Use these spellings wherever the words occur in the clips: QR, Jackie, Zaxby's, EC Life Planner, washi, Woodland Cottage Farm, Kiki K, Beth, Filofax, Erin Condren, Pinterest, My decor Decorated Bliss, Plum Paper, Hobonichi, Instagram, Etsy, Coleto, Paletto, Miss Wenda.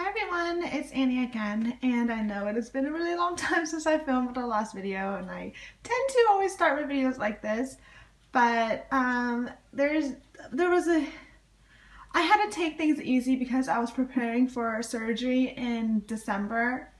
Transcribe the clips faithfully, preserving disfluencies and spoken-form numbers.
Hi everyone, it's Annie again, and I know it has been a really long time since I filmed the last video, and I tend to always start with videos like this, but um, there's there was a I had to take things easy because I was preparing for surgery in December,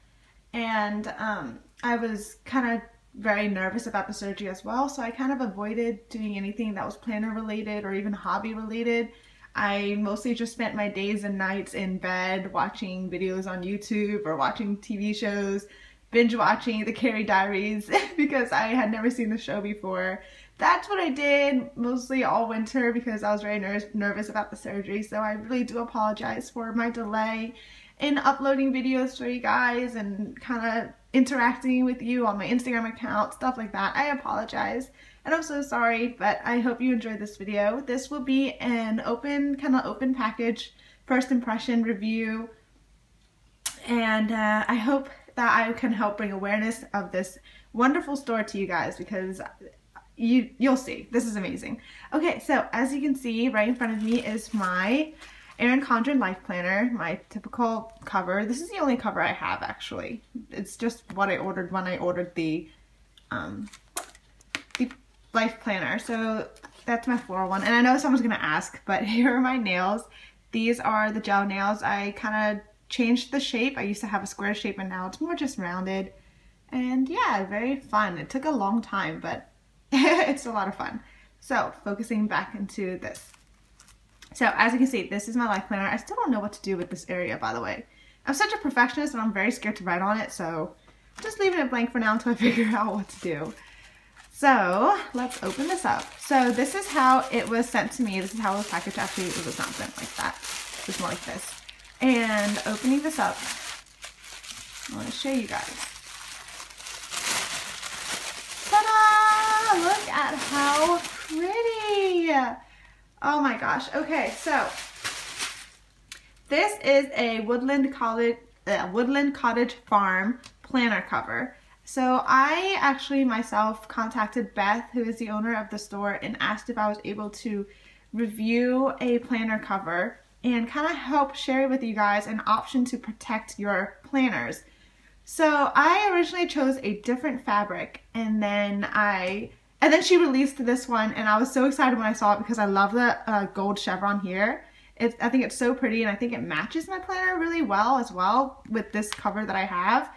and um, I was kind of very nervous about the surgery as well, so I kind of avoided doing anything that was planner related or even hobby related. I mostly just spent my days and nights in bed watching videos on YouTube or watching T V shows, binge watching The Carrie Diaries because I had never seen the show before. That's what I did mostly all winter because I was very ner nervous about the surgery, so I really do apologize for my delay in uploading videos for you guys and kind of interacting with you on my Instagram account, stuff like that. I apologize. And I'm so sorry, but I hope you enjoyed this video. This will be an open, kind of open package, first impression review. And uh, I hope that I can help bring awareness of this wonderful store to you guys because you, you'll see. This is amazing. Okay, so as you can see, right in front of me is my Erin Condren Life Planner, my typical cover. This is the only cover I have, actually. It's just what I ordered when I ordered the... Um, Life Planner. So that's my floral one, and I know someone's gonna ask, but here are my nails. These are the gel nails. I kind of changed the shape. I used to have a square shape and now it's more just rounded, and yeah, very fun. It took a long time, but it's a lot of fun. So focusing back into this, so as you can see, this is my Life Planner. I still don't know what to do with this area, by the way. I'm such a perfectionist and I'm very scared to write on it, so just leaving it blank for now until I figure out what to do. So let's open this up. So this is how it was sent to me. This is how it was packaged. Actually, it was not sent like that. It was more like this. And opening this up, I want to show you guys. Ta-da! Look at how pretty! Oh my gosh. Okay, so this is a Woodland Cottage, uh, Woodland Cottage Farm planner cover. So I actually myself contacted Beth, who is the owner of the store, and asked if I was able to review a planner cover and kind of help share with you guys an option to protect your planners. So I originally chose a different fabric, and then I and then she released this one, and I was so excited when I saw it because I love the uh, gold chevron here. It's, I think it's so pretty, and I think it matches my planner really well as well with this cover that I have.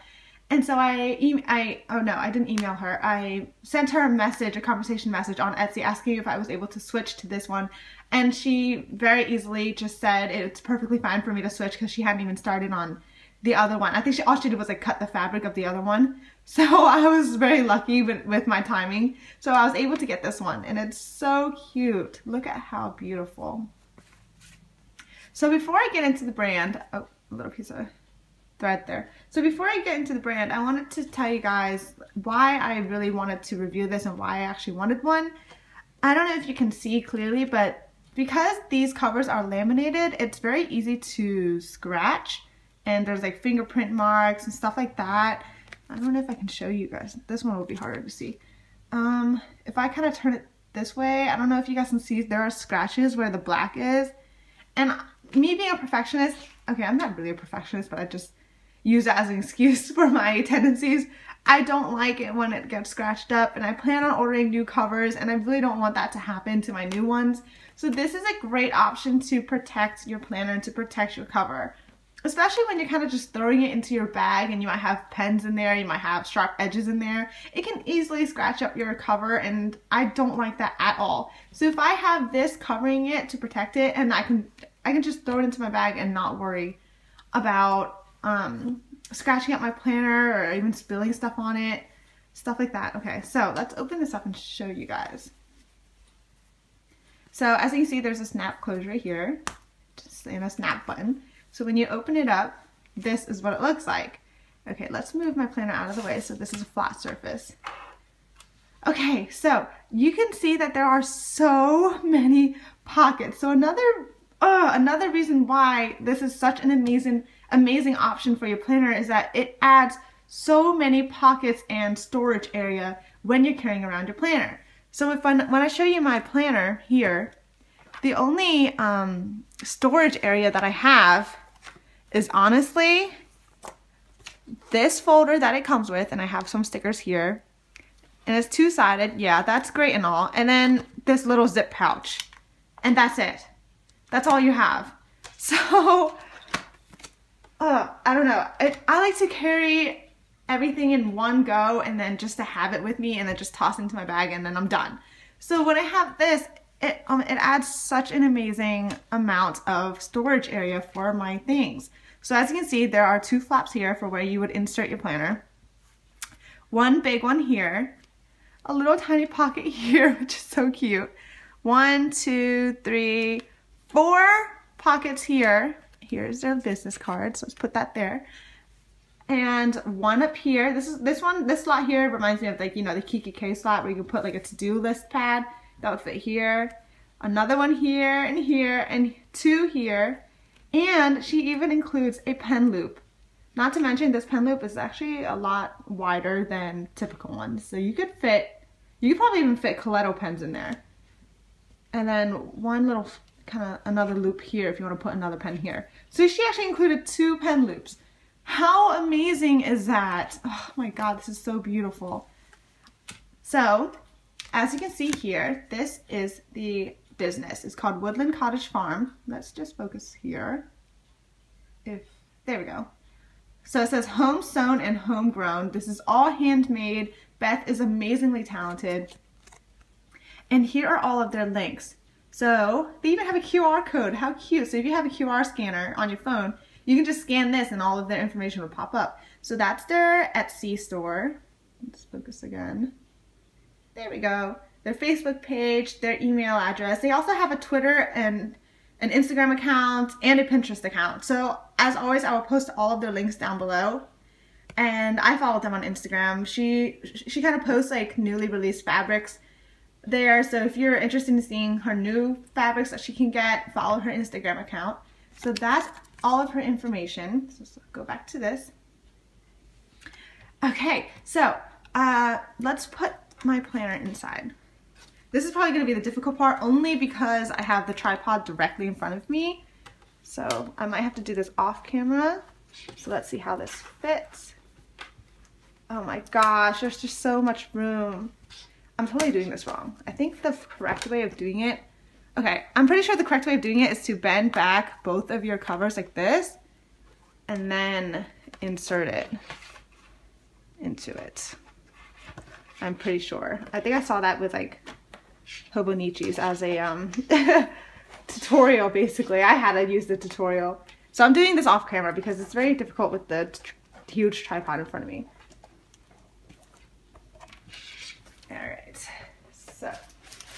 And so I, e I, oh no, I didn't email her. I sent her a message, a conversation message on Etsy asking if I was able to switch to this one. And she very easily just said it's perfectly fine for me to switch because she hadn't even started on the other one. I think she all she did was like cut the fabric of the other one. So I was very lucky with my timing. So I was able to get this one, and it's so cute. Look at how beautiful. So before I get into the brand, oh, a little piece of thread there. So before I get into the brand, I wanted to tell you guys why I really wanted to review this and why I actually wanted one. I don't know if you can see clearly, but because these covers are laminated, it's very easy to scratch, and there's like fingerprint marks and stuff like that. I don't know if I can show you guys. This one will be harder to see. Um, if I kind of turn it this way, I don't know if you guys can see, there are scratches where the black is. And me being a perfectionist, okay, I'm not really a perfectionist, but I just use it as an excuse for my tendencies. I don't like it when it gets scratched up, and I plan on ordering new covers, and I really don't want that to happen to my new ones. So this is a great option to protect your planner and to protect your cover, especially when you're kind of just throwing it into your bag, and you might have pens in there, you might have sharp edges in there. It can easily scratch up your cover, and I don't like that at all. So if I have this covering it to protect it, and I can I can just throw it into my bag and not worry about um scratching up my planner or even spilling stuff on it, stuff like that. Okay, so let's open this up and show you guys. So as you can see, there's a snap closure here, just in a snap button. So when you open it up, this is what it looks like. Okay, let's move my planner out of the way. So this is a flat surface. Okay, so you can see that there are so many pockets. So another uh, another reason why this is such an amazing amazing option for your planner is that it adds so many pockets and storage area when you're carrying around your planner. So if I, when I show you my planner here, the only um, storage area that I have is honestly this folder that it comes with, and I have some stickers here, and it's two-sided. Yeah, that's great and all. And then this little zip pouch, and that's it. That's all you have. So, uh, I don't know. I, I like to carry everything in one go, and then just to have it with me, and then just toss it into my bag, and then I'm done. So when I have this, it, um, it adds such an amazing amount of storage area for my things. So as you can see, there are two flaps here for where you would insert your planner. One big one here, a little tiny pocket here, which is so cute. One, two, three, four pockets here. Here's their business card, so let's put that there. And one up here. This is this one, this slot here reminds me of, like, you know, the Kiki K slot where you can put like a to-do list pad. That would fit here. Another one here and here and two here. And she even includes a pen loop. Not to mention this pen loop is actually a lot wider than typical ones. So you could fit, you could probably even fit Coleto pens in there. And then one little kind of another loop here if you want to put another pen here. So she actually included two pen loops. How amazing is that? Oh my God, this is so beautiful. So as you can see here, this is the business. It's called Woodland Cottage Farm. Let's just focus here. If there we go. So it says home sewn and homegrown. This is all handmade. Beth is amazingly talented. And here are all of their links. So they even have a Q R code. How cute. So if you have a Q R scanner on your phone, you can just scan this and all of their information will pop up. So that's their Etsy store. Let's focus again. There we go. Their Facebook page, their email address. They also have a Twitter and an Instagram account and a Pinterest account. So as always, I will post all of their links down below. And I follow them on Instagram. She she kind of posts like newly released fabrics there. So if you're interested in seeing her new fabrics that she can get, follow her Instagram account. So that's all of her information. So let's go back to this. Okay, so uh, let's put my planner inside. This is probably going to be the difficult part only because I have the tripod directly in front of me. So I might have to do this off camera. So let's see how this fits. Oh my gosh, there's just so much room. I'm totally doing this wrong. I think the correct way of doing it, okay, I'm pretty sure the correct way of doing it is to bend back both of your covers like this and then insert it into it. I'm pretty sure. I think I saw that with like Hobonichis as a um, tutorial, basically. I had to use the tutorial. So I'm doing this off camera because it's very difficult with the tr huge tripod in front of me. All right, so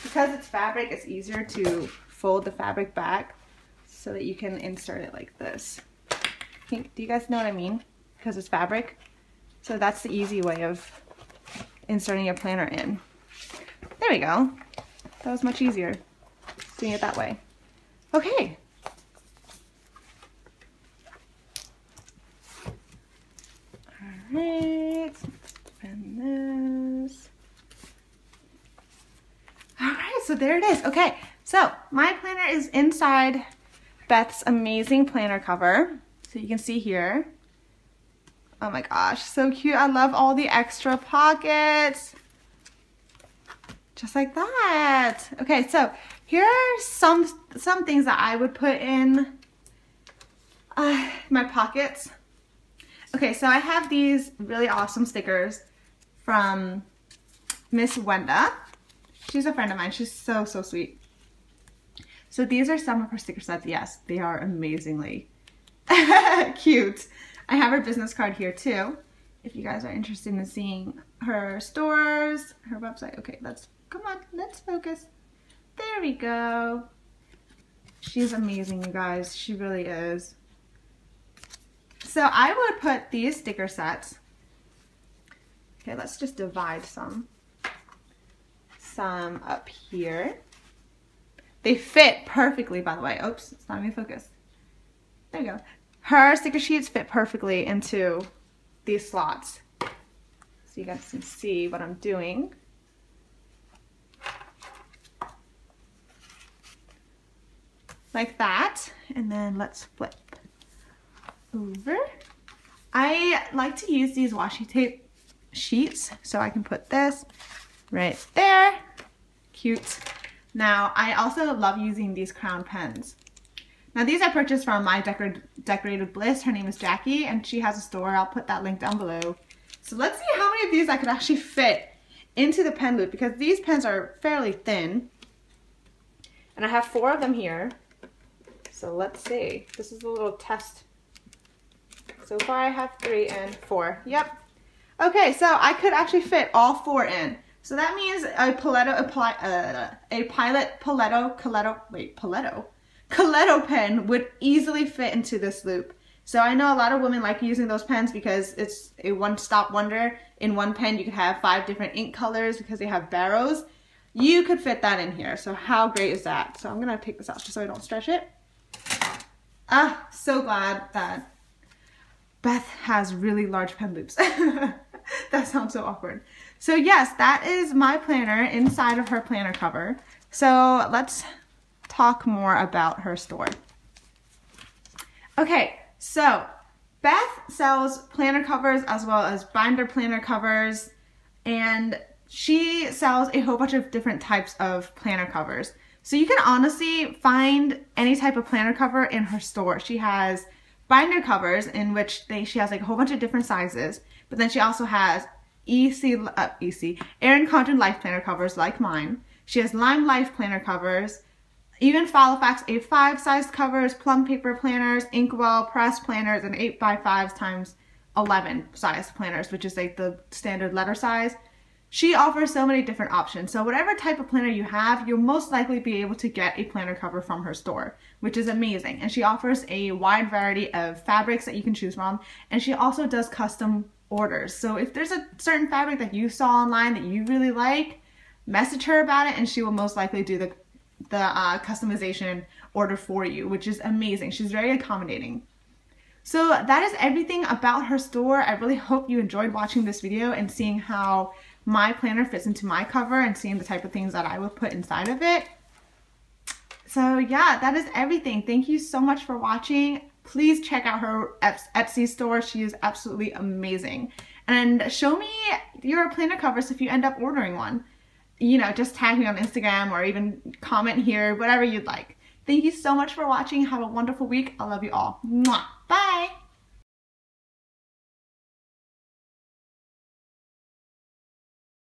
because it's fabric, it's easier to fold the fabric back so that you can insert it like this. I think, do you guys know what I mean? Because it's fabric. So that's the easy way of inserting your planner in. There we go. That was much easier doing it that way. Okay. All right. And this. All right. So there it is. Okay. So my planner is inside Beth's amazing planner cover. So you can see here. Oh my gosh, so cute. I love all the extra pockets. Just like that. Okay, so here are some, some things that I would put in uh, my pockets. Okay, so I have these really awesome stickers from Miss Wenda. She's a friend of mine. She's so, so sweet. So these are some of her sticker sets. Yes, they are amazingly cute. I have her business card here too, if you guys are interested in seeing her stores, her website. Okay, let's, come on, let's focus. There we go. She's amazing, you guys. She really is. So I would put these sticker sets. Okay, let's just divide some. Some up here. They fit perfectly, by the way. Oops, it's not even focused. There we go. Her sticker sheets fit perfectly into these slots. So you guys can see what I'm doing. Like that. And then let's flip. over. I like to use these washi tape sheets, so I can put this right there. Cute. Now, I also love using these crown pens. Now, these I purchased from My decor Decorated Bliss. Her name is Jackie, and she has a store. I'll put that link down below. So let's see how many of these I could actually fit into the pen loop, because these pens are fairly thin. And I have four of them here. So let's see. This is a little test. So far I have three and four. Yep. Okay, so I could actually fit all four in. So that means a Paletto, a, uh, a Pilot Paletto, Coleto, wait, Paletto, Coleto pen would easily fit into this loop. So I know a lot of women like using those pens because it's a one-stop wonder. In one pen you could have five different ink colors because they have barrows. You could fit that in here. So how great is that? So I'm gonna take this out just so I don't stretch it. Ah, so glad that Beth has really large pen loops. That sounds so awkward. So yes, that is my planner inside of her planner cover. So let's talk more about her store. Okay. So, Beth sells planner covers as well as binder planner covers, and she sells a whole bunch of different types of planner covers. So you can honestly find any type of planner cover in her store. She has binder covers in which they, she has like a whole bunch of different sizes, but then she also has E C, uh, E C, Erin Condren Life planner covers like mine. She has Lime Life planner covers. Even Filofax A five size covers, Plum Paper planners, Inkwell Press planners, and eight by five times eleven size planners, which is like the standard letter size. She offers so many different options. So whatever type of planner you have, you'll most likely be able to get a planner cover from her store, which is amazing. And she offers a wide variety of fabrics that you can choose from. And she also does custom orders. So if there's a certain fabric that you saw online that you really like, message her about it and she will most likely do the the uh, customization order for you, which is amazing. She's very accommodating. So that is everything about her store. I really hope you enjoyed watching this video and seeing how my planner fits into my cover and seeing the type of things that I would put inside of it. So yeah, that is everything. Thank you so much for watching. Please check out her Etsy store. She is absolutely amazing. And show me your planner covers if you end up ordering one. You know, just tag me on Instagram or even comment here, whatever you'd like. Thank you so much for watching. Have a wonderful week. I love you all. Mwah. Bye.